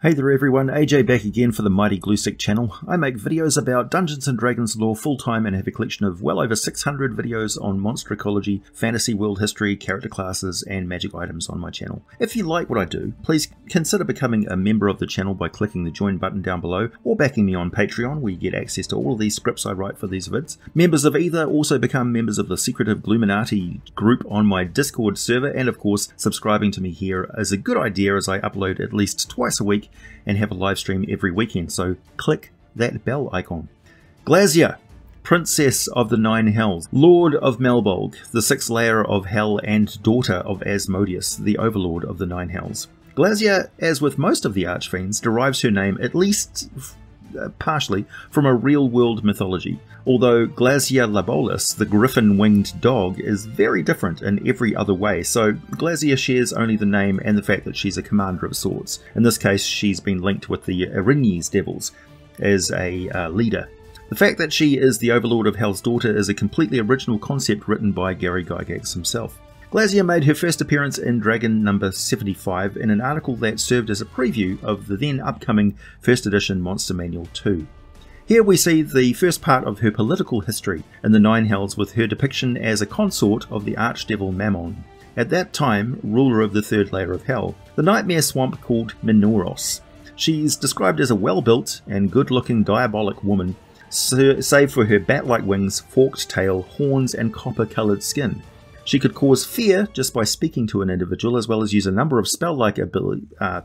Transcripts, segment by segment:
Hey there everyone, AJ back again for the Mighty Gluesick channel. I make videos about Dungeons & Dragons lore full-time and have a collection of well over 600 videos on monster ecology, fantasy world history, character classes and magic items on my channel. If you like what I do, please consider becoming a member of the channel by clicking the join button down below or backing me on Patreon where you get access to all of these scripts I write for these vids. Members of either also become members of the secretive Gluminati group on my Discord server, and of course subscribing to me here is a good idea as I upload at least twice a week and have a live stream every weekend, so click that bell icon. Glasya, Princess of the Nine Hells, Lord of Malbolge, the sixth layer of Hell and daughter of Asmodeus, the overlord of the Nine Hells. Glasya, as with most of the Archfiends, derives her name, at least partially, from a real-world mythology, although Glasya Labolus, the griffin-winged dog, is very different in every other way, so Glasya shares only the name and the fact that she's a commander of sorts. In this case, she's been linked with the Erinyes devils as a leader. The fact that she is the overlord of Hell's daughter is a completely original concept written by Gary Gygax himself. Glasya made her first appearance in Dragon number 75 in an article that served as a preview of the then upcoming 1st edition Monster Manual 2. Here we see the first part of her political history in the Nine Hells, with her depiction as a consort of the archdevil Mammon, at that time ruler of the third layer of Hell, the nightmare swamp called Minauros. She is described as a well-built and good-looking diabolic woman, save for her bat-like wings, forked tail, horns and copper-coloured skin. She could cause fear just by speaking to an individual, as well as use a number of spell-like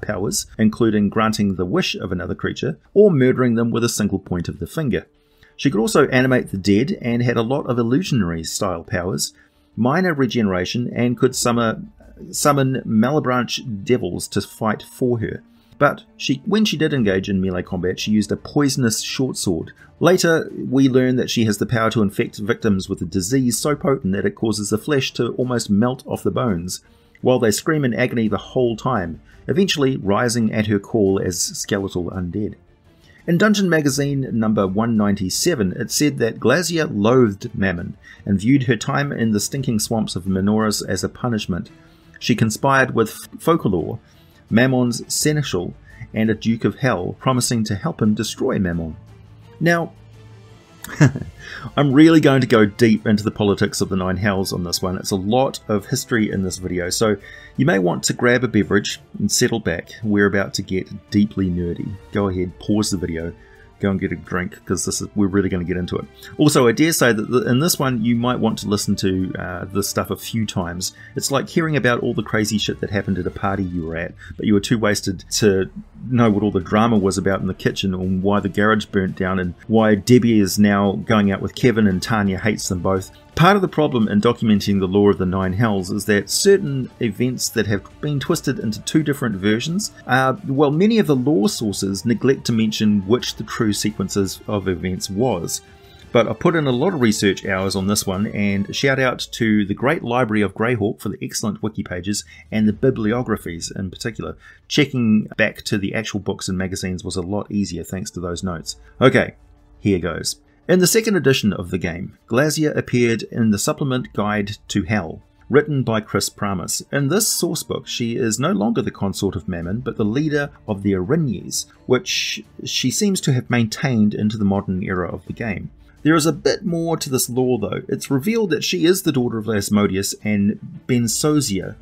powers, including granting the wish of another creature, or murdering them with a single point of the finger. She could also animate the dead and had a lot of illusionary-style powers, minor regeneration, and could summon Malebranche devils to fight for her. But when she did engage in melee combat, she used a poisonous short sword. Later, we learn that she has the power to infect victims with a disease so potent that it causes the flesh to almost melt off the bones, while they scream in agony the whole time, eventually rising at her call as skeletal undead. In Dungeon Magazine number 197, it said that Glasya loathed Mammon and viewed her time in the stinking swamps of Minauros as a punishment. She conspired with Focalor, Mammon's seneschal, and a duke of hell, promising to help him destroy Mammon. Now, I'm really going to go deep into the politics of the Nine Hells on this one. It's a lot of history in this video, so you may want to grab a beverage and settle back. We're about to get deeply nerdy. Go ahead, pause the video, go and get a drink, because we're really going to get into it. Also, I dare say that in this one, you might want to listen to this stuff a few times. It's like hearing about all the crazy shit that happened at a party you were at, but you were too wasted to know what all the drama was about in the kitchen, or why the garage burnt down, and why Debbie is now going out with Kevin and Tanya hates them both. Part of the problem in documenting the lore of the Nine Hells is that certain events that have been twisted into two different versions, while many of the lore sources neglect to mention which the true sequences of events was. But I put in a lot of research hours on this one, and shout out to the Great Library of Greyhawk for the excellent wiki pages and the bibliographies in particular. Checking back to the actual books and magazines was a lot easier thanks to those notes. Okay, here goes. In the second edition of the game, Glasya appeared in the supplement Guide to Hell, written by Chris Pramas. In this sourcebook, she is no longer the consort of Mammon, but the leader of the Erinyes, which she seems to have maintained into the modern era of the game. There is a bit more to this lore, though. It's revealed that she is the daughter of Asmodeus and Bensozia.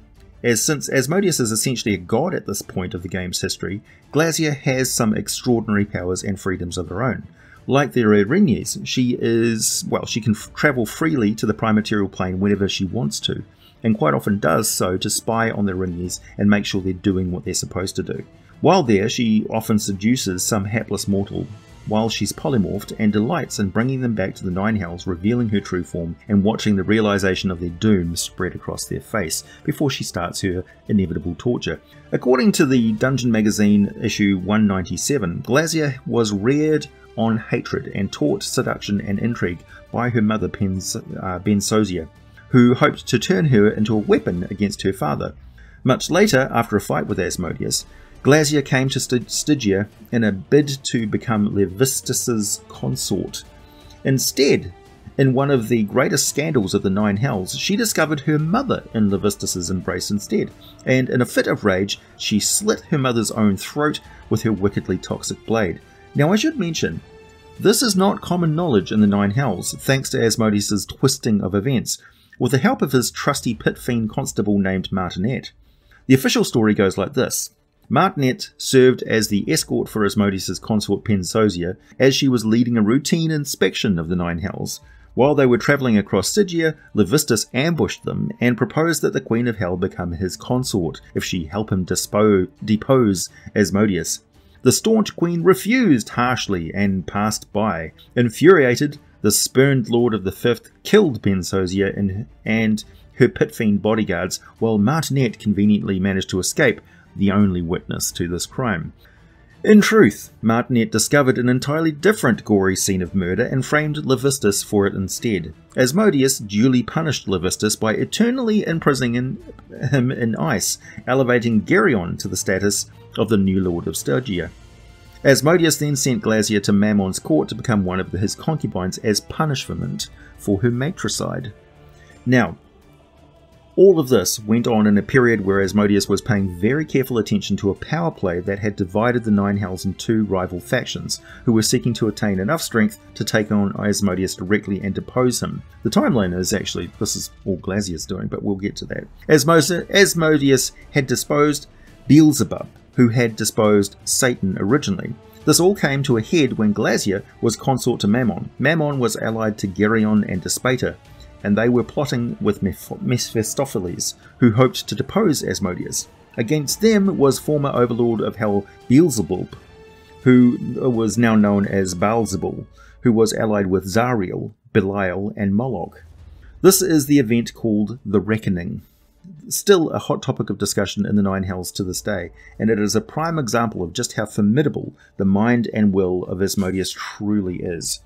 Since Asmodeus is essentially a god at this point of the game's history, Glasya has some extraordinary powers and freedoms of her own. Like the Erinyes, she can travel freely to the primaterial plane whenever she wants to, and quite often does so to spy on the Erinyes and make sure they're doing what they're supposed to do. While there, she often seduces some hapless mortal while she's polymorphed, and delights in bringing them back to the Nine Hells, revealing her true form and watching the realization of their doom spread across their face before she starts her inevitable torture. According to the Dungeon Magazine issue 197, Glasya was reared on hatred and taught seduction and intrigue by her mother Bensozia, who hoped to turn her into a weapon against her father. Much later, after a fight with Asmodeus, Glasya came to Stygia in a bid to become Levistus's consort. Instead, in one of the greatest scandals of the Nine Hells, she discovered her mother in Levistus's embrace instead, and in a fit of rage, she slit her mother's own throat, with her wickedly toxic blade. Now I should mention, this is not common knowledge in the Nine Hells, thanks to Asmodeus' twisting of events, with the help of his trusty pit fiend constable named Martinet. The official story goes like this. Martinet served as the escort for Asmodeus' consort Bensozia as she was leading a routine inspection of the Nine Hells. While they were travelling across Stygia, Levistus ambushed them and proposed that the Queen of Hell become his consort if she helped him depose Asmodeus. The staunch queen refused harshly and passed by. Infuriated, the spurned Lord of the Fifth killed Bensozia and her pit fiend bodyguards, while Martinet conveniently managed to escape, the only witness to this crime. In truth, Martinet discovered an entirely different gory scene of murder and framed Levistus for it instead. Asmodeus duly punished Levistus by eternally imprisoning him in ice, elevating Geryon to the status of the new Lord of Stygia. Asmodeus then sent Glasya to Mammon's court to become one of his concubines as punishment for her matricide. Now, all of this went on in a period where Asmodeus was paying very careful attention to a power play that had divided the Nine Hells into two rival factions, who were seeking to attain enough strength to take on Asmodeus directly and depose him. The timeline is actually, this is all Glasya's doing, but we'll get to that. Asmodeus had disposed Beelzebub, who had disposed Satan originally. This all came to a head when Glasya was consort to Mammon. Mammon was allied to Geryon and Dispater, and they were plotting with Mephistopheles, who hoped to depose Asmodeus. Against them was former overlord of Hell Baalzebul, who was now known as Baalzebul, who was allied with Zariel, Belial, and Moloch. This is the event called the Reckoning, still a hot topic of discussion in the Nine Hells to this day, and it is a prime example of just how formidable the mind and will of Asmodeus truly is.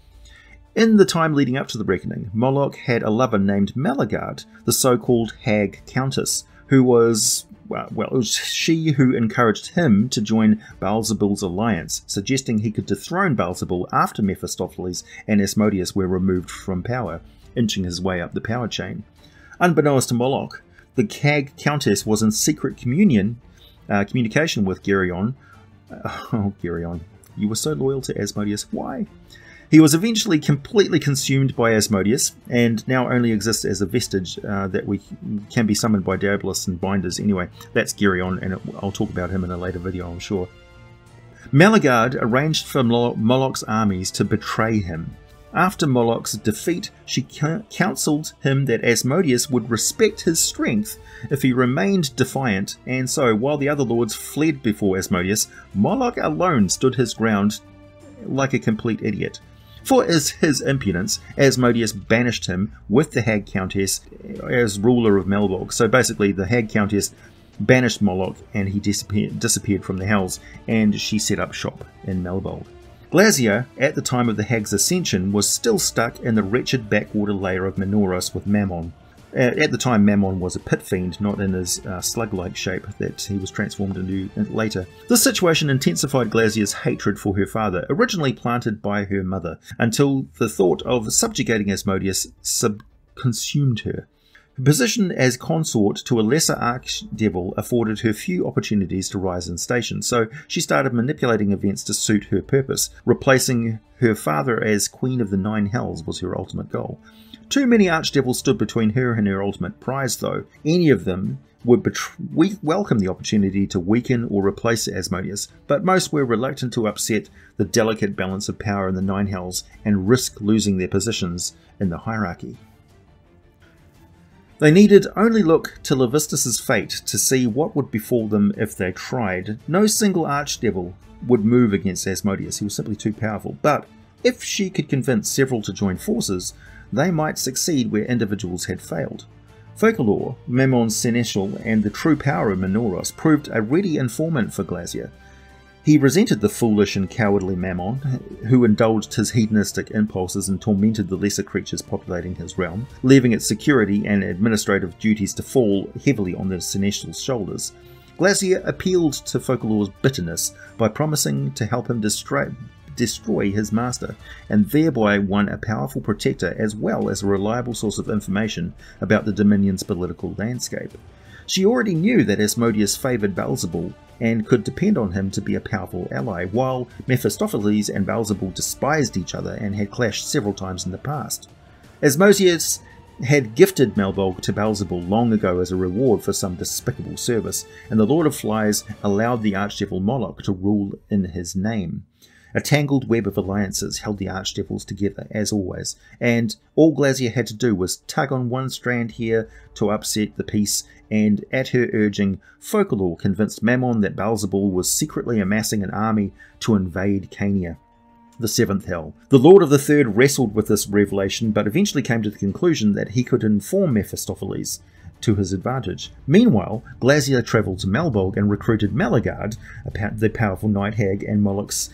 In the time leading up to the Reckoning, Moloch had a lover named Malagard, the so-called Hag Countess, who was, well, it was she who encouraged him to join Baalzebul's alliance, suggesting he could dethrone Baalzebul after Mephistopheles and Asmodeus were removed from power, inching his way up the power chain. Unbeknownst to Moloch, the Hag Countess was in secret communication with Geryon. Oh, Geryon, you were so loyal to Asmodeus, why? He was eventually completely consumed by Asmodeus, and now only exists as a vestige that we can be summoned by Diabolists and Binders. Anyway, that's Geryon, and I'll talk about him in a later video, I'm sure. Malagard arranged for Moloch's armies to betray him. After Moloch's defeat, she counseled him that Asmodeus would respect his strength if he remained defiant, and so, while the other lords fled before Asmodeus, Moloch alone stood his ground like a complete idiot. For his impudence, Asmodeus banished him with the Hag Countess as ruler of Malbolge. So basically, the Hag Countess banished Moloch and he disappeared from the Hells, and she set up shop in Malbolge. Glasya, at the time of the Hag's ascension, was still stuck in the wretched backwater layer of Minauros with Mammon. At the time, Mammon was a pit fiend, not in his slug-like shape that he was transformed into later. This situation intensified Glasya's hatred for her father, originally planted by her mother, until the thought of subjugating Asmodeus consumed her. Her position as consort to a lesser archdevil afforded her few opportunities to rise in station, so she started manipulating events to suit her purpose. Replacing her father as Queen of the Nine Hells was her ultimate goal. Too many archdevils stood between her and her ultimate prize, though. Any of them would welcome the opportunity to weaken or replace Asmodeus, but most were reluctant to upset the delicate balance of power in the Nine Hells and risk losing their positions in the hierarchy. They needed only look to Levistus's fate to see what would befall them if they tried. No single archdevil would move against Asmodeus, he was simply too powerful, but if she could convince several to join forces, they might succeed where individuals had failed. Focalor, Mammon's seneschal, and the true power of Minauros proved a ready informant for Glasya. He resented the foolish and cowardly Mammon, who indulged his hedonistic impulses and tormented the lesser creatures populating his realm, leaving its security and administrative duties to fall heavily on the seneschal's shoulders. Glasya appealed to Focalor's bitterness by promising to help him destroy his master, and thereby won a powerful protector as well as a reliable source of information about the Dominion's political landscape. She already knew that Asmodeus favoured Baalzebul, and could depend on him to be a powerful ally, while Mephistopheles and Baalzebul despised each other and had clashed several times in the past. Asmodeus had gifted Malbolge to Baalzebul long ago as a reward for some despicable service, and the Lord of Flies allowed the archdevil Moloch to rule in his name. A tangled web of alliances held the archdevils together, as always, and all Glasya had to do was tug on one strand here to upset the peace, and at her urging, Focalor convinced Mammon that Baalzebul was secretly amassing an army to invade Cania, the seventh hell. The Lord of the Third wrestled with this revelation, but eventually came to the conclusion that he could inform Mephistopheles to his advantage. Meanwhile, Glasya travelled to Malbolge and recruited Malagard, the powerful night hag and Moloch's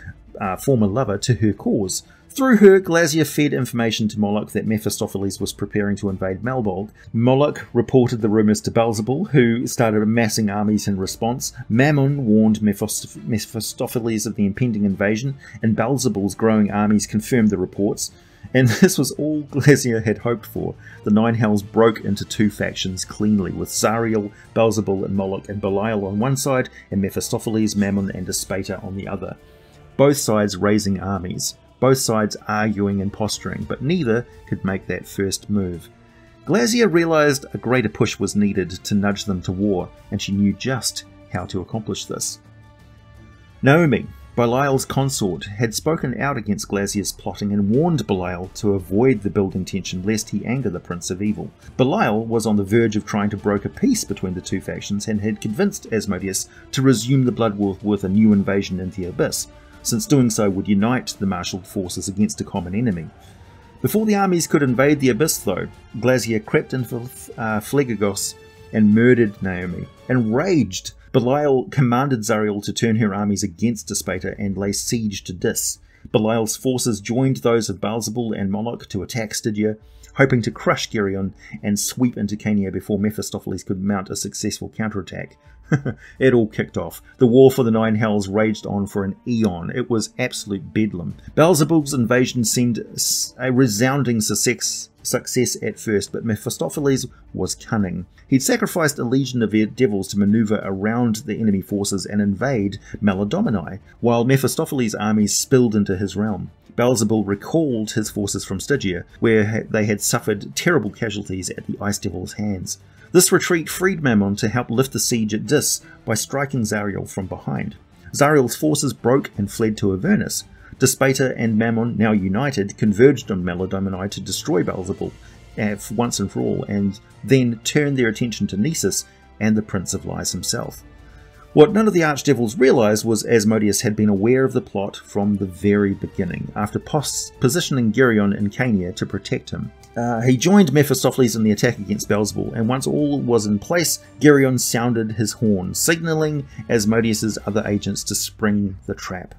former lover, to her cause. Through her, Glasya fed information to Moloch that Mephistopheles was preparing to invade Malbolge. Moloch reported the rumours to Baalzebul, who started amassing armies in response. Mammon warned Mephistopheles of the impending invasion, and Baalzebul's growing armies confirmed the reports. And this was all Glasya had hoped for. The Nine Hells broke into two factions cleanly, with Zariel, Baalzebul and Moloch and Belial on one side, and Mephistopheles, Mammon and Dispater on the other. Both sides raising armies, both sides arguing and posturing, but neither could make that first move. Glasya realised a greater push was needed to nudge them to war, and she knew just how to accomplish this. Naomi, Belial's consort, had spoken out against Glasya's plotting and warned Belial to avoid the building tension lest he anger the Prince of Evil. Belial was on the verge of trying to broker peace between the two factions and had convinced Asmodeus to resume the blood war with a new invasion into the Abyss, since doing so would unite the marshalled forces against a common enemy. Before the armies could invade the Abyss though, Glasya crept into Phlegethos and murdered Naomi. Enraged, Belial commanded Zariel to turn her armies against Dispater and lay siege to Dis. Belial's forces joined those of Baalzebul and Moloch to attack Stygia, hoping to crush Geryon and sweep into Cania before Mephistopheles could mount a successful counterattack. It all kicked off. The war for the Nine Hells raged on for an eon. It was absolute bedlam. Baalzebul's invasion seemed a resounding success at first, but Mephistopheles was cunning. He'd sacrificed a legion of devils to maneuver around the enemy forces and invade Maladomini, while Mephistopheles' armies spilled into his realm. Baalzebul recalled his forces from Stygia, where they had suffered terrible casualties at the Ice Devil's hands. This retreat freed Mammon to help lift the siege at Dis by striking Zariel from behind. Zariel's forces broke and fled to Avernus. Dispater and Mammon, now united, converged on Maladomini to destroy Baalzebul once and for all, and then turned their attention to Nisus and the Prince of Lies himself. What none of the archdevils realised was Asmodeus had been aware of the plot from the very beginning, after positioning Geryon in Cania to protect him. He joined Mephistopheles in the attack against Baalzebul, and once all was in place, Geryon sounded his horn, signalling Asmodeus' other agents to spring the trap.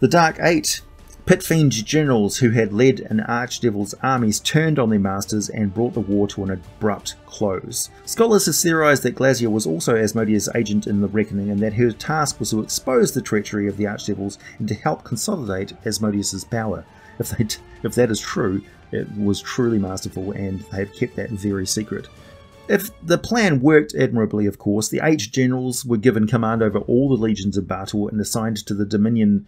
The Dark Eight, pit fiend generals who had led an archdevil's armies, turned on their masters and brought the war to an abrupt close. Scholars have theorised that Glasya was also Asmodeus' agent in the reckoning, and that her task was to expose the treachery of the archdevils and to help consolidate Asmodeus' power. If that is true, it was truly masterful, and they have kept that very secret. If the plan worked admirably, of course, the eight generals were given command over all the legions of battle and assigned to the Dominion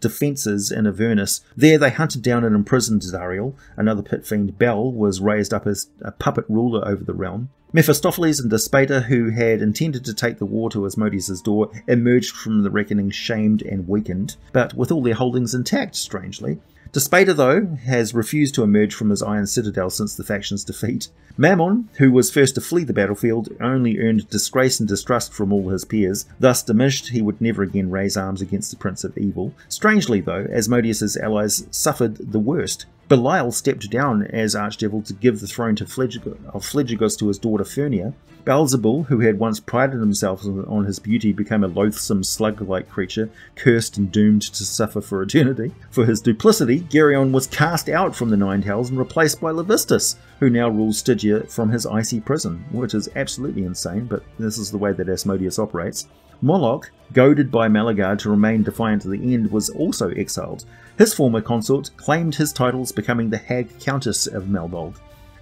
defences in Avernus. There they hunted down and imprisoned Zariel. Another pit fiend, Bel, was raised up as a puppet ruler over the realm. Mephistopheles and Dispater, who had intended to take the war to Asmodeus' door, emerged from the reckoning shamed and weakened, but with all their holdings intact, strangely. Dispater, though, has refused to emerge from his Iron Citadel since the faction's defeat. Mammon, who was first to flee the battlefield, only earned disgrace and distrust from all his peers. Thus diminished, he would never again raise arms against the Prince of Evil. Strangely, though, Asmodeus' allies suffered the worst. Belial stepped down as archdevil to give the throne to Phlegethos to his daughter Fierna. Baalzebul, who had once prided himself on his beauty, became a loathsome slug-like creature, cursed and doomed to suffer for eternity. For his duplicity, Geryon was cast out from the Nine Hells and replaced by Levistus, who now rules Stygia from his icy prison, which is absolutely insane, but this is the way that Asmodeus operates. Moloch, goaded by Malagard to remain defiant to the end, was also exiled. His former consort claimed his titles, becoming the Hag Countess of Malbolge.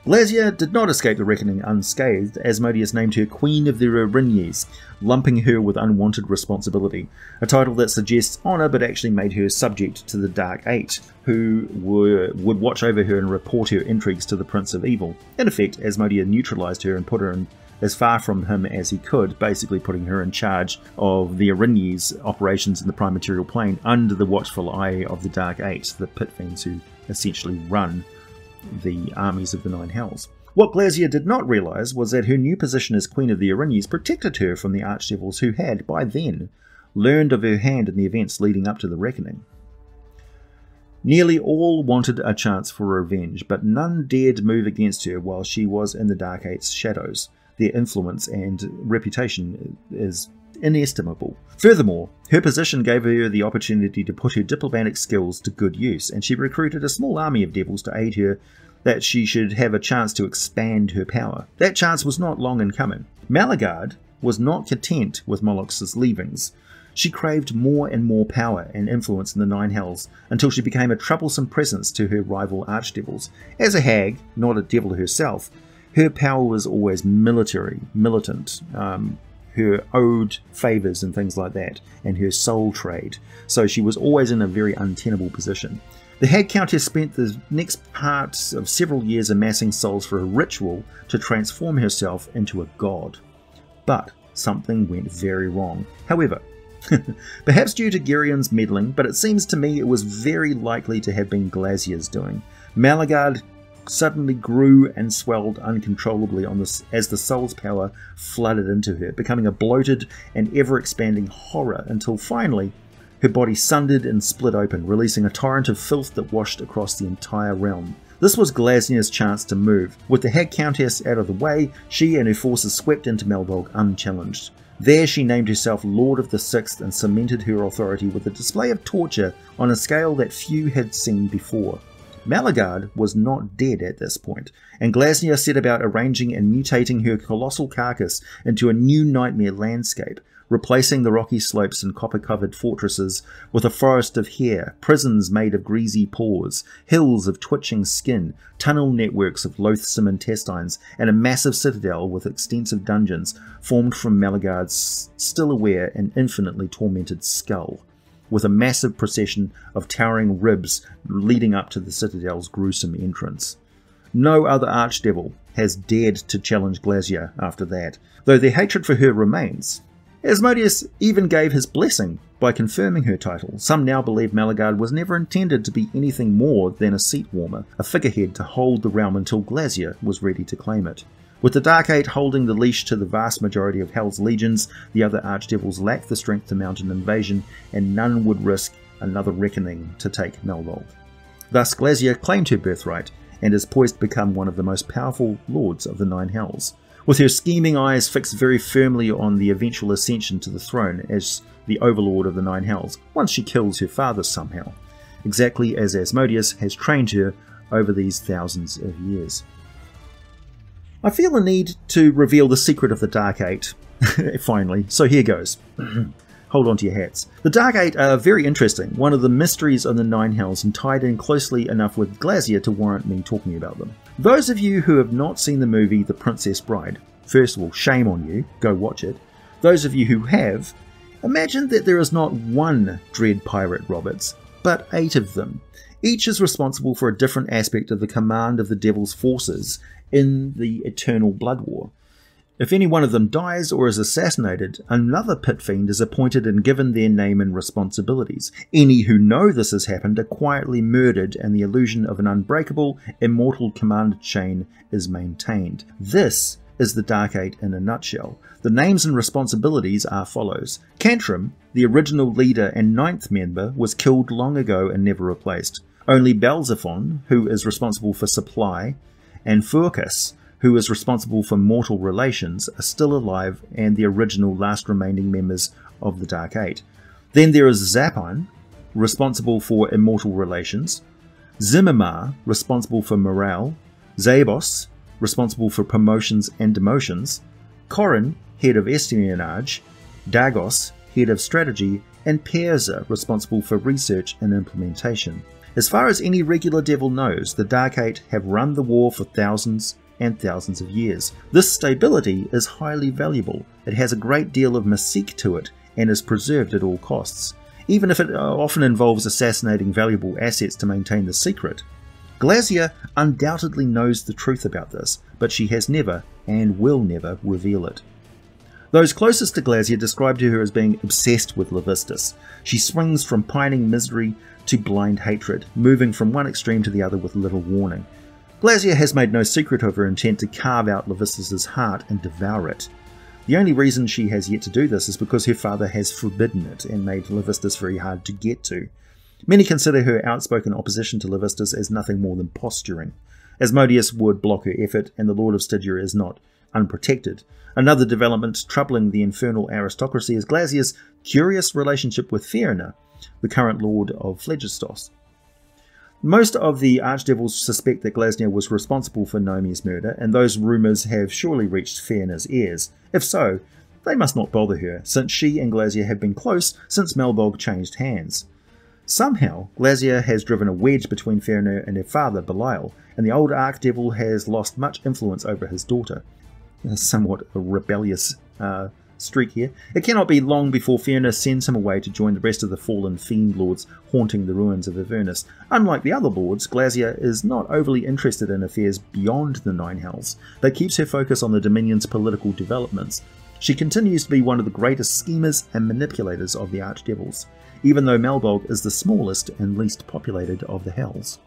Glasya did not escape the reckoning unscathed. Asmodeus named her Queen of the Erinyes, lumping her with unwanted responsibility, a title that suggests honour but actually made her subject to the Dark Eight, who would watch over her and report her intrigues to the Prince of Evil. In effect, Asmodeus neutralised her and put her in as far from him as he could, basically putting her in charge of the Erinyes' operations in the Prime Material Plane under the watchful eye of the Dark Eight, the pit fiends who essentially run the armies of the Nine Hells. What Glasya did not realise was that her new position as Queen of the Erinyes protected her from the archdevils who had, by then, learned of her hand in the events leading up to the reckoning. Nearly all wanted a chance for revenge, but none dared move against her while she was in the Dark Eight's shadows. Their influence and reputation is inestimable. Furthermore, her position gave her the opportunity to put her diplomatic skills to good use, and she recruited a small army of devils to aid her that she should have a chance to expand her power. That chance was not long in coming. Malagard was not content with Moloch's leavings. She craved more and more power and influence in the Nine Hells until she became a troublesome presence to her rival archdevils. As a hag, not a devil herself, her power was always military, militant, her owed favours and things like that, and her soul trade, so she was always in a very untenable position. The Hag Countess spent the next part of several years amassing souls for a ritual to transform herself into a god. But something went very wrong. However, perhaps due to Geryon's meddling, but it seems to me it was very likely to have been Glasya's doing. Malagard suddenly grew and swelled uncontrollably on this as the soul's power flooded into her, becoming a bloated and ever-expanding horror until finally her body sundered and split open, releasing a torrent of filth that washed across the entire realm. This was Glasya's chance to move. With the Hag Countess out of the way, she and her forces swept into Malbolge unchallenged. There she named herself Lord of the Sixth and cemented her authority with a display of torture on a scale that few had seen before. Malagard was not dead at this point, and Glasya set about arranging and mutating her colossal carcass into a new nightmare landscape, replacing the rocky slopes and copper-covered fortresses with a forest of hair, prisons made of greasy paws, hills of twitching skin, tunnel networks of loathsome intestines, and a massive citadel with extensive dungeons formed from Malagard's still-aware and infinitely tormented skull, with a massive procession of towering ribs leading up to the citadel's gruesome entrance. No other archdevil has dared to challenge Glasya after that, though their hatred for her remains. Asmodeus even gave his blessing by confirming her title. Some now believe Malagard was never intended to be anything more than a seat warmer, a figurehead to hold the realm until Glasya was ready to claim it. With the Dark Eight holding the leash to the vast majority of Hell's legions, the other archdevils lacked the strength to mount an invasion, and none would risk another reckoning to take Malbolge. Thus Glasya claimed her birthright, and is poised to become one of the most powerful lords of the Nine Hells, with her scheming eyes fixed very firmly on the eventual ascension to the throne as the overlord of the Nine Hells, once she kills her father somehow, exactly as Asmodeus has trained her over these thousands of years. I feel a need to reveal the secret of the Dark Eight, finally, so here goes. Hold on to your hats. The Dark Eight are very interesting, one of the mysteries of the Nine Hells, and tied in closely enough with Glasya to warrant me talking about them. Those of you who have not seen the movie The Princess Bride, first of all, shame on you, go watch it. Those of you who have, imagine that there is not one Dread Pirate Roberts, but 8 of them. Each is responsible for a different aspect of the command of the Devil's forces in the Eternal Blood War. If any one of them dies or is assassinated, another pit fiend is appointed and given their name and responsibilities. Any who know this has happened are quietly murdered, and the illusion of an unbreakable, immortal command chain is maintained. This is the Dark Eight in a nutshell. The names and responsibilities are follows. Cantrim, the original leader and 9th member, was killed long ago and never replaced. Only Belzephon, who is responsible for supply, and Furcus, who is responsible for mortal relations, are still alive and the original last remaining members of the Dark Eight. Then there is Zapine, responsible for immortal relations, Zimimar, responsible for morale, Zabos, responsible for promotions and demotions, Corrin, head of espionage, Dagos, head of strategy, and Perza, responsible for research and implementation. As far as any regular devil knows, the Dark Eight have run the war for thousands and thousands of years. This stability is highly valuable. It has a great deal of mystique to it and is preserved at all costs, even if it often involves assassinating valuable assets to maintain the secret. Glasya undoubtedly knows the truth about this, but she has never and will never reveal it. Those closest to Glasya described her as being obsessed with Levistus. She swings from pining misery to blind hatred, moving from one extreme to the other with little warning. Glasya has made no secret of her intent to carve out Levistus's heart and devour it. The only reason she has yet to do this is because her father has forbidden it and made Levistus very hard to get to. Many consider her outspoken opposition to Levistus as nothing more than posturing. Asmodeus would block her effort, and the Lord of Stygia is not unprotected. Another development troubling the infernal aristocracy is Glasya's curious relationship with Fierna, the current lord of Phlegethos. Most of the archdevils suspect that Glasya was responsible for Naomi's murder, and those rumours have surely reached Fierna's ears. If so, they must not bother her, since she and Glasya have been close since Malbolge changed hands. Somehow, Glasya has driven a wedge between Fierna and her father, Belial, and the old archdevil has lost much influence over his daughter. Somewhat a rebellious streak here. It cannot be long before Fierna sends him away to join the rest of the fallen fiend lords haunting the ruins of Avernus. Unlike the other lords, Glasya is not overly interested in affairs beyond the Nine Hells, but keeps her focus on the Dominion's political developments. She continues to be one of the greatest schemers and manipulators of the archdevils, even though Malbolge is the smallest and least populated of the Hells.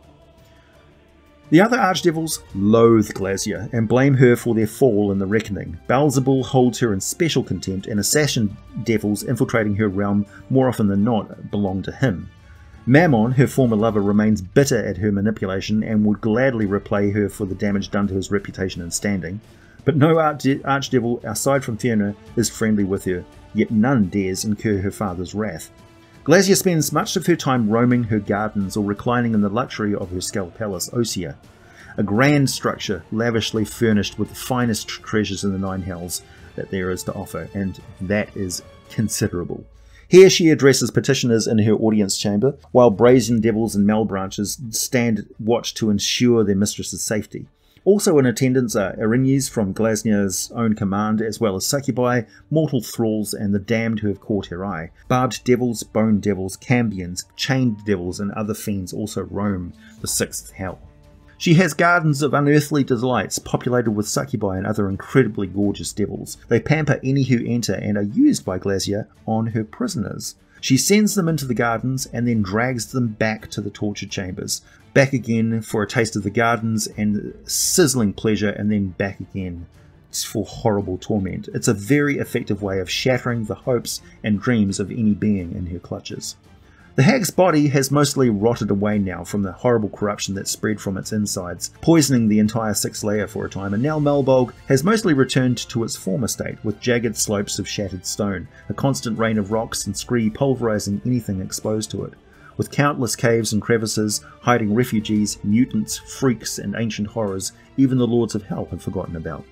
The other archdevils loathe Glasya and blame her for their fall in the reckoning. Baalzebul holds her in special contempt, and assassin devils infiltrating her realm more often than not belong to him. Mammon, her former lover, remains bitter at her manipulation and would gladly repay her for the damage done to his reputation and standing. But no archdevil aside from Fierna is friendly with her, yet none dares incur her father's wrath. Glasya spends much of her time roaming her gardens or reclining in the luxury of her skull palace, Osea, a grand structure lavishly furnished with the finest treasures in the Nine Hells that there is to offer, and that is considerable. Here she addresses petitioners in her audience chamber, while brazen devils and malbranches stand watch to ensure their mistress's safety. Also in attendance are Erinyes from Glasya's own command, as well as succubi, mortal thralls, and the damned who have caught her eye. Barbed devils, bone devils, cambions, chained devils, and other fiends also roam the sixth hell. She has gardens of unearthly delights populated with succubi and other incredibly gorgeous devils. They pamper any who enter and are used by Glasya on her prisoners. She sends them into the gardens and then drags them back to the torture chambers, back again for a taste of the gardens and sizzling pleasure, and then back again for horrible torment. It's a very effective way of shattering the hopes and dreams of any being in her clutches. The hag's body has mostly rotted away now from the horrible corruption that spread from its insides, poisoning the entire sixth layer for a time, and now Malbolge has mostly returned to its former state, with jagged slopes of shattered stone, a constant rain of rocks and scree pulverizing anything exposed to it, with countless caves and crevices hiding refugees, mutants, freaks, and ancient horrors even the Lords of Hell have forgotten about.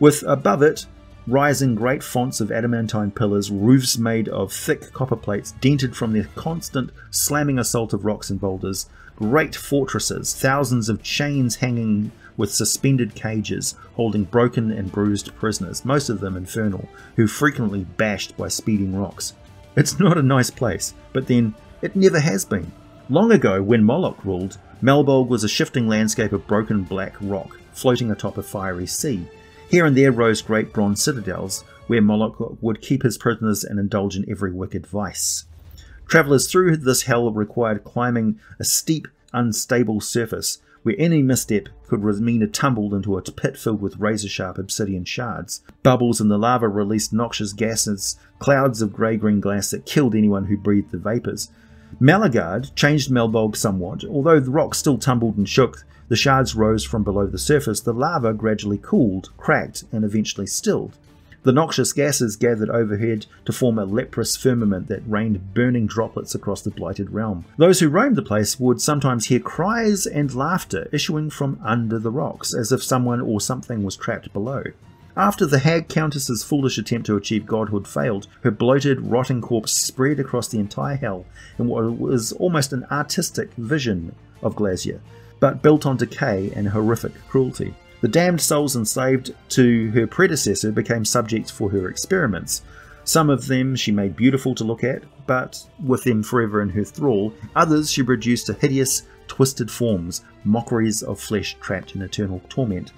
With above it rising great fonts of adamantine pillars, roofs made of thick copper plates dented from their constant slamming assault of rocks and boulders, great fortresses, thousands of chains hanging with suspended cages holding broken and bruised prisoners, most of them infernal, who frequently bashed by speeding rocks. It's not a nice place, but then it never has been. Long ago, when Moloch ruled, Malbolge was a shifting landscape of broken black rock floating atop a fiery sea. Here and there rose great bronze citadels, where Moloch would keep his prisoners and indulge in every wicked vice. Travellers through this hell required climbing a steep, unstable surface, where any misstep could mean a tumble into a pit filled with razor-sharp obsidian shards. Bubbles in the lava released noxious gases, clouds of grey-green glass that killed anyone who breathed the vapours. Malagard changed Malbolge somewhat. Although the rock still tumbled and shook, the shards rose from below the surface, the lava gradually cooled, cracked, and eventually stilled. The noxious gases gathered overhead to form a leprous firmament that rained burning droplets across the blighted realm. Those who roamed the place would sometimes hear cries and laughter issuing from under the rocks, as if someone or something was trapped below. After the hag countess's foolish attempt to achieve godhood failed, her bloated, rotting corpse spread across the entire hell in what was almost an artistic vision of Glasya, but built on decay and horrific cruelty. The damned souls enslaved to her predecessor became subjects for her experiments. Some of them she made beautiful to look at, but with them forever in her thrall, others she reduced to hideous, twisted forms, mockeries of flesh trapped in eternal torment.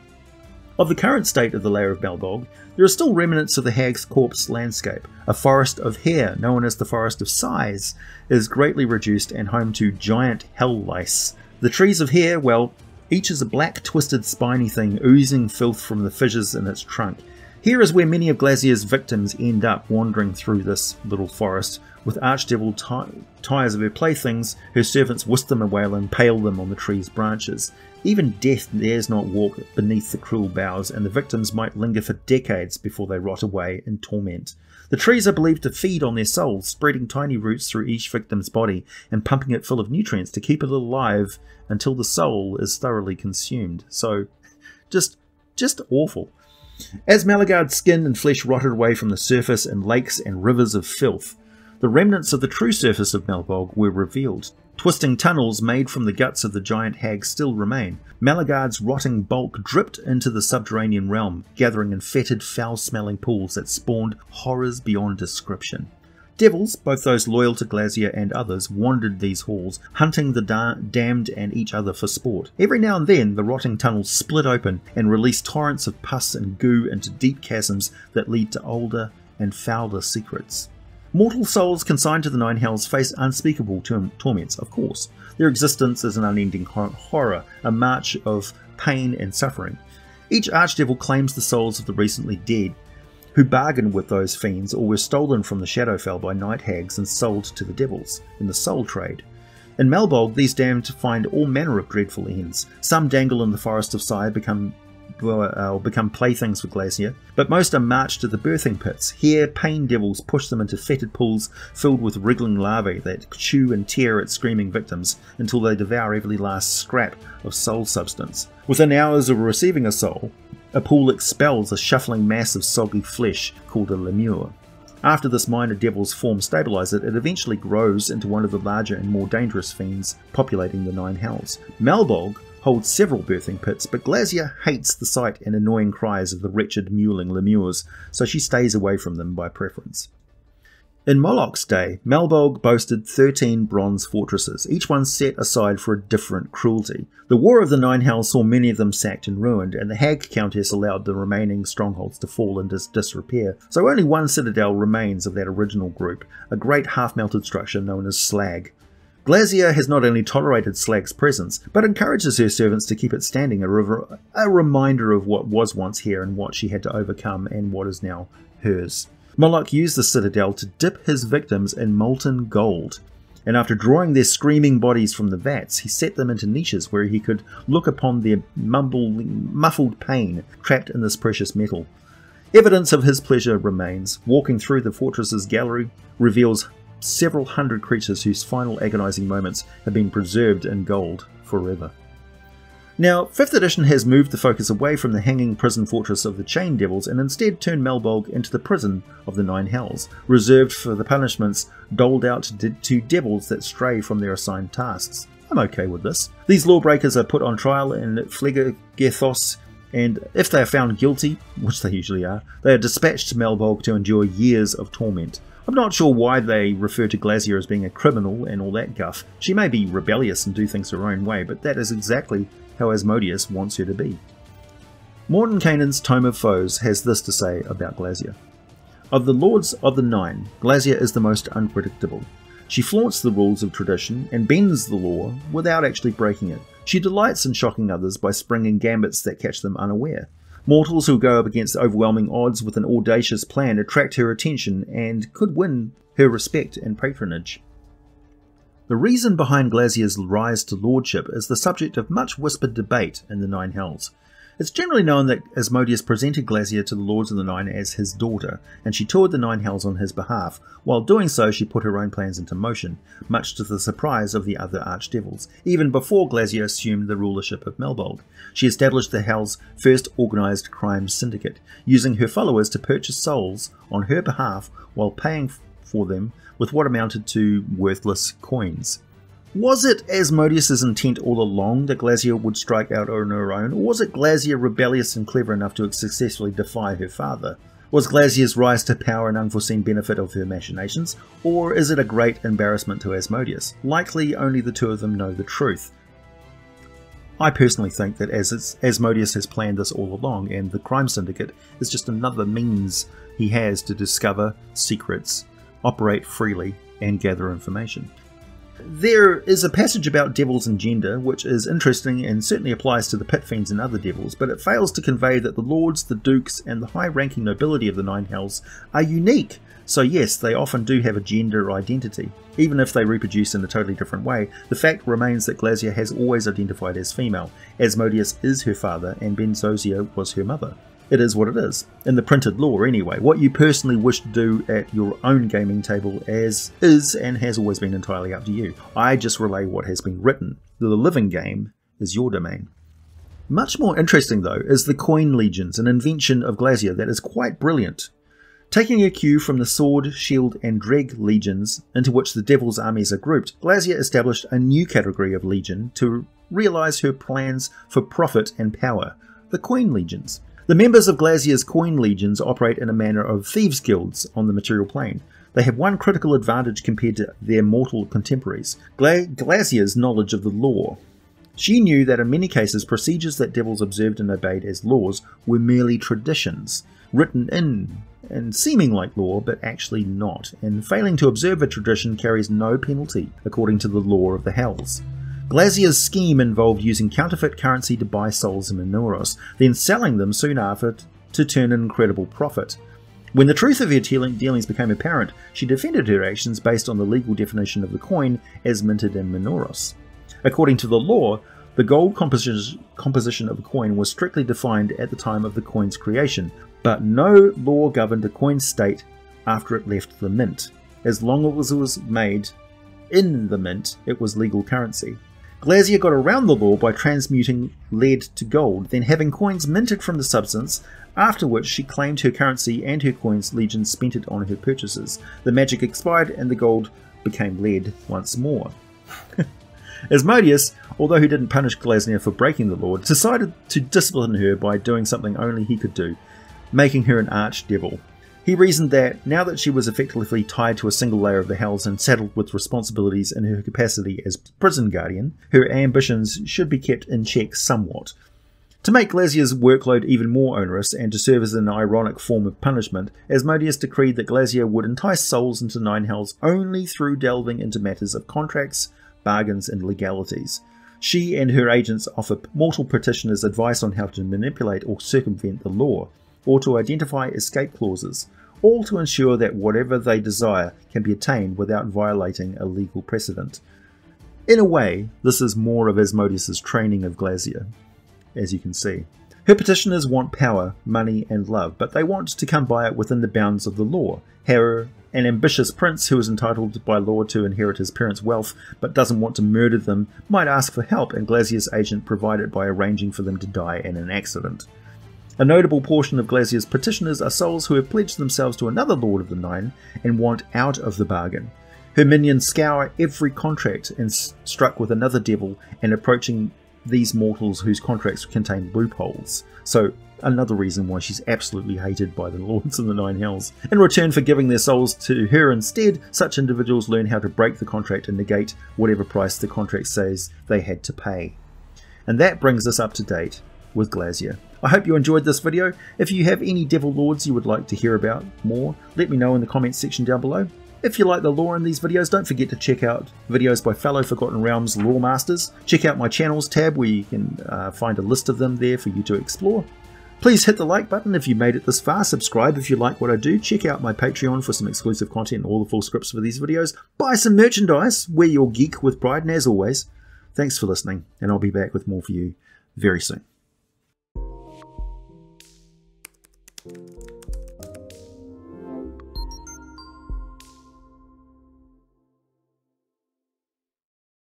Of the current state of the lair of Malbolge, there are still remnants of the hag's corpse landscape. A forest of hair, known as the Forest of Sighs, is greatly reduced and home to giant hell lice. The trees of hair, well, each is a black, twisted, spiny thing oozing filth from the fissures in its trunk. Here is where many of Glasya's victims end up wandering through this little forest. With archdevil tires of her playthings, her servants whisk them away and impale them on the tree's branches. Even death dares not walk beneath the cruel boughs, and the victims might linger for decades before they rot away in torment. The trees are believed to feed on their souls, spreading tiny roots through each victim's body and pumping it full of nutrients to keep it alive until the soul is thoroughly consumed. So, just awful. As Malagard's skin and flesh rotted away from the surface in lakes and rivers of filth, the remnants of the true surface of Malbolge were revealed. Twisting tunnels made from the guts of the giant hag still remain. Malagard's rotting bulk dripped into the subterranean realm, gathering in fetid, foul-smelling pools that spawned horrors beyond description. Devils, both those loyal to Glasya and others, wandered these halls, hunting the damned and each other for sport. Every now and then, the rotting tunnels split open and released torrents of pus and goo into deep chasms that lead to older and fouler secrets. Mortal souls consigned to the Nine Hells face unspeakable torments, of course. Their existence is an unending horror, a march of pain and suffering. Each archdevil claims the souls of the recently dead, who bargained with those fiends or were stolen from the Shadowfell by night hags and sold to the devils in the soul trade. In Malbolge, these damned find all manner of dreadful ends. Some dangle in the Forest of Sigh, become playthings for Glasya, but most are marched to the birthing pits. Here, pain devils push them into fetid pools filled with wriggling larvae that chew and tear at screaming victims until they devour every last scrap of soul substance. Within hours of receiving a soul, a pool expels a shuffling mass of soggy flesh called a lemur. After this minor devil's form stabilises it, it eventually grows into one of the larger and more dangerous fiends populating the Nine Hells. Malbolge holds several birthing pits, but Glasya hates the sight and annoying cries of the wretched mewling lemurs, so she stays away from them by preference. In Moloch's day, Malbolge boasted 13 bronze fortresses, each one set aside for a different cruelty. The War of the Nine Hells saw many of them sacked and ruined, and the Hag Countess allowed the remaining strongholds to fall into disrepair, so only one citadel remains of that original group, a great half-melted structure known as Slag. Glasya has not only tolerated Slag's presence, but encourages her servants to keep it standing, a reminder of what was once here and what she had to overcome and what is now hers. Moloch used the citadel to dip his victims in molten gold, and after drawing their screaming bodies from the vats, he set them into niches where he could look upon their muffled pain trapped in this precious metal. Evidence of his pleasure remains. Walking through the fortress's gallery reveals several hundred creatures whose final agonizing moments have been preserved in gold forever. Now, 5th edition has moved the focus away from the hanging prison fortress of the Chain Devils and instead turned Malbolge into the prison of the Nine Hells, reserved for the punishments doled out to devils that stray from their assigned tasks. I'm okay with this. These lawbreakers are put on trial in Phlegethos, and if they are found guilty, which they usually are, they are dispatched to Malbolge to endure years of torment. I'm not sure why they refer to Glasya as being a criminal and all that guff. She may be rebellious and do things her own way, but that is exactly how Asmodeus wants her to be. Mordenkainen's Tome of Foes has this to say about Glasya. Of the Lords of the Nine, Glasya is the most unpredictable. She flaunts the rules of tradition and bends the law without actually breaking it. She delights in shocking others by springing gambits that catch them unaware. Mortals who go up against overwhelming odds with an audacious plan attract her attention and could win her respect and patronage. The reason behind Glasya's rise to lordship is the subject of much whispered debate in the Nine Hells. It's generally known that Asmodeus presented Glasya to the Lords of the Nine as his daughter, and she toured the Nine Hells on his behalf. While doing so, she put her own plans into motion, much to the surprise of the other archdevils, even before Glasya assumed the rulership of Malbolge. She established the Hells' first organised crime syndicate, using her followers to purchase souls on her behalf while paying for them with what amounted to worthless coins. Was it Asmodeus' intent all along that Glasya would strike out on her own, or was it Glasya rebellious and clever enough to successfully defy her father? Was Glasya's rise to power an unforeseen benefit of her machinations, or is it a great embarrassment to Asmodeus? Likely only the two of them know the truth. I personally think that Asmodeus has planned this all along, and the crime syndicate is just another means he has to discover secrets, operate freely, and gather information. There is a passage about devils and gender which is interesting and certainly applies to the pit fiends and other devils, but it fails to convey that the lords, the dukes, and the high-ranking nobility of the Nine Hells are unique. So yes, they often do have a gender identity. Even if they reproduce in a totally different way, the fact remains that Glasya has always identified as female. Asmodeus is her father and Bensozia was her mother. It is what it is, in the printed lore anyway. What you personally wish to do at your own gaming table as is and has always been entirely up to you. I just relay what has been written. The living game is your domain. Much more interesting though is the coin legions, an invention of Glasya that is quite brilliant. Taking a cue from the sword, shield and dreg legions into which the devil's armies are grouped, Glasya established a new category of legion to realise her plans for profit and power, the coin legions. The members of Glasya's coin legions operate in a manner of thieves' guilds on the material plane. They have one critical advantage compared to their mortal contemporaries, Glasya's knowledge of the law. She knew that in many cases procedures that devils observed and obeyed as laws were merely traditions, written in and seeming like law but actually not, and failing to observe a tradition carries no penalty according to the law of the Hells. Glasya's scheme involved using counterfeit currency to buy souls in Minauros, then selling them soon after to turn an incredible profit. When the truth of her dealings became apparent, she defended her actions based on the legal definition of the coin as minted in Minauros. According to the law, the gold composition of a coin was strictly defined at the time of the coin's creation, but no law governed a coin's state after it left the mint. As long as it was made in the mint, it was legal currency. Glasya got around the law by transmuting lead to gold, then having coins minted from the substance, after which she claimed her currency and her coins legion spent it on her purchases. The magic expired and the gold became lead once more. Asmodeus, although he didn't punish Glasya for breaking the law, decided to discipline her by doing something only he could do, making her an archdevil. He reasoned that, now that she was effectively tied to a single layer of the Hells and saddled with responsibilities in her capacity as prison guardian, her ambitions should be kept in check somewhat. To make Glasya's workload even more onerous and to serve as an ironic form of punishment, Asmodeus decreed that Glasya would entice souls into Nine Hells only through delving into matters of contracts, bargains and legalities. She and her agents offer mortal practitioners advice on how to manipulate or circumvent the law, or to identify escape clauses, all to ensure that whatever they desire can be attained without violating a legal precedent. In a way, this is more of Asmodeus' training of Glasya, as you can see. Her petitioners want power, money and love, but they want to come by it within the bounds of the law. Her, an ambitious prince who is entitled by law to inherit his parents' wealth but doesn't want to murder them, might ask for help, and Glasya's agent provided it by arranging for them to die in an accident. A notable portion of Glasya's petitioners are souls who have pledged themselves to another Lord of the Nine and want out of the bargain. Her minions scour every contract and struck with another devil and approaching these mortals whose contracts contain loopholes. So another reason why she's absolutely hated by the Lords of the Nine Hells. In return for giving their souls to her instead, such individuals learn how to break the contract and negate whatever price the contract says they had to pay. And that brings us up to date with Glasya. I hope you enjoyed this video. If you have any devil lords you would like to hear about more, let me know in the comments section down below. If you like the lore in these videos, don't forget to check out videos by fellow Forgotten Realms lore masters. Check out my channels tab where you can find a list of them there for you to explore. Please hit the like button if you made it this far, subscribe if you like what I do, check out my Patreon for some exclusive content and all the full scripts for these videos, buy some merchandise, wear your geek with pride, and as always, thanks for listening, and I'll be back with more for you very soon.